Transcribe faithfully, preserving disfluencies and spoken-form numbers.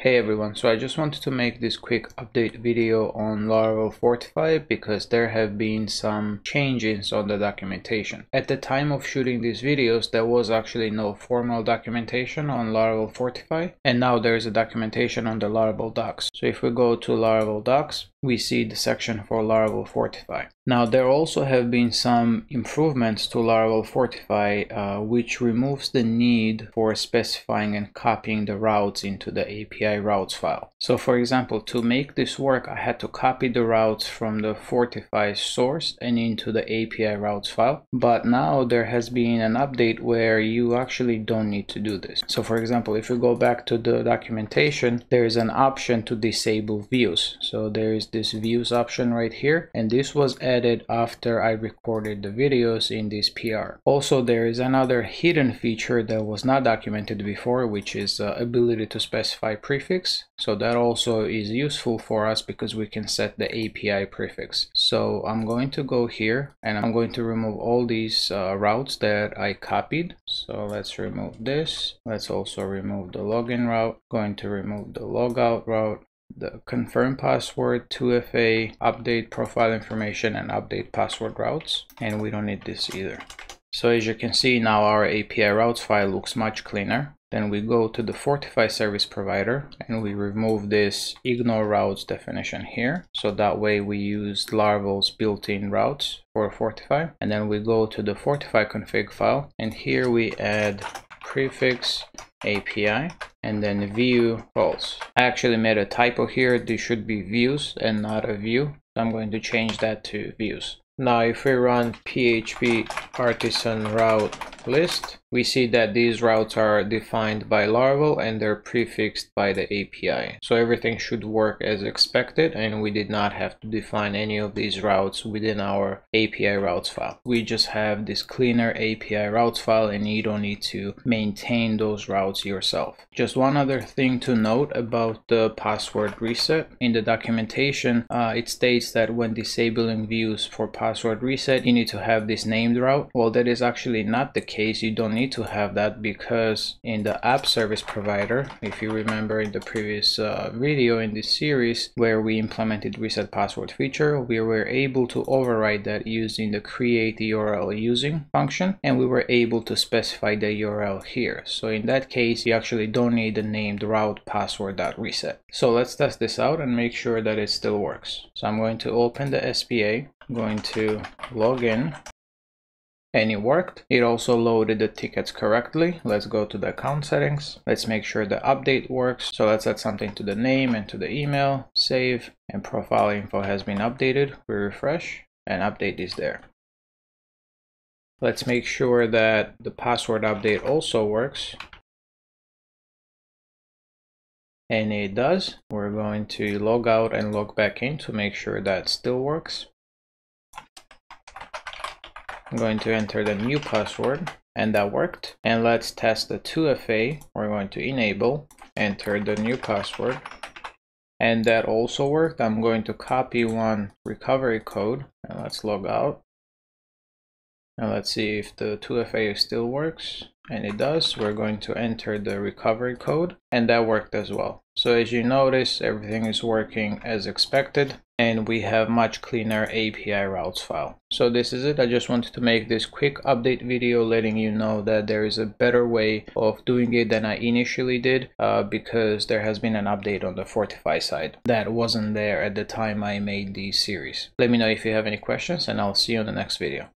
Hey everyone, so I just wanted to make this quick update video on Laravel Fortify because there have been some changes on the documentation. At the time of shooting these videos, there was actually no formal documentation on Laravel Fortify, and now there is a documentation on the Laravel Docs. So if we go to Laravel Docs, we see the section for Laravel Fortify. Now there also have been some improvements to Laravel Fortify uh, which removes the need for specifying and copying the routes into the A P I routes file. So for example, to make this work, I had to copy the routes from the Fortify source and into the A P I routes file, but now there has been an update where you actually don't need to do this. So for example, if you go back to the documentation, there is an option to disable views. So there is this views option right here, and this was added after I recorded the videos in this P R. Also, there is another hidden feature that was not documented before, which is the uh, ability to specify prefix. So that also is useful for us because we can set the A P I prefix. So I'm going to go here and I'm going to remove all these uh, routes that I copied. So let's remove this. Let's also remove the login route. Going to remove the logout route, the confirm password, two F A, update profile information, and update password routes. And we don't need this either. So as you can see, now our A P I routes file looks much cleaner. Then we go to the Fortify service provider and we remove this ignore routes definition here. So that way we use Laravel's built-in routes for Fortify. And then we go to the Fortify config file, and here we add prefix A P I and then view roles. I actually made a typo here. This should be views and not a view. I'm going to change that to views. Now if we run P H P artisan route list, we see that these routes are defined by Laravel and they're prefixed by the A P I. So everything should work as expected, and we did not have to define any of these routes within our A P I routes file. We just have this cleaner A P I routes file and you don't need to maintain those routes yourself. Just one other thing to note about the password reset. In the documentation, uh, it states that when disabling views for password reset, you need to have this named route. Well, that is actually not the case. You don't need to have that because in the app service provider, if you remember in the previous uh, video in this series where we implemented reset password feature, we were able to override that using the create U R L using function, and we were able to specify the U R L here. So in that case, you actually don't need the named route password.reset. So let's test this out and make sure that it still works. So I'm going to open the S P A, I'm going to log in. And it worked. It also loaded the tickets correctly. Let's go to the account settings. Let's make sure the update works. So let's add something to the name and to the email, save, and profile info has been updated. We refresh and update is there. Let's make sure that the password update also works. And it does. We're going to log out and log back in to make sure that still works. I'm going to enter the new password, and that worked. And let's test the two F A. We're going to enable, enter the new password, and that also worked. I'm going to copy one recovery code, and let's log out. And let's see if the two F A still works, and it does. We're going to enter the recovery code, and that worked as well. So as you notice, everything is working as expected, and we have much cleaner A P I routes file. So this is it. I just wanted to make this quick update video letting you know that there is a better way of doing it than I initially did uh, because there has been an update on the Fortify side that wasn't there at the time I made this series. Let me know if you have any questions, and I'll see you on the next video.